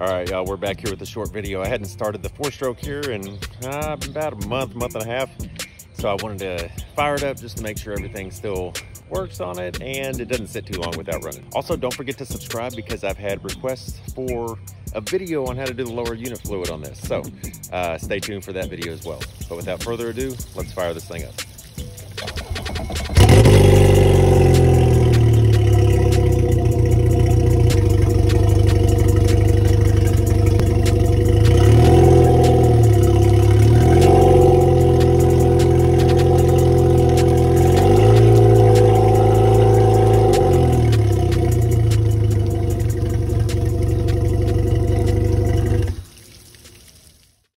All right, y'all, we're back here with a short video. I hadn't started the four-stroke here in about a month and a half. So I wanted to fire it up just to make sure everything still works on it and it doesn't sit too long without running. Also, don't forget to subscribe because I've had requests for a video on how to do the lower unit fluid on this. So stay tuned for that video as well. But without further ado, let's fire this thing up.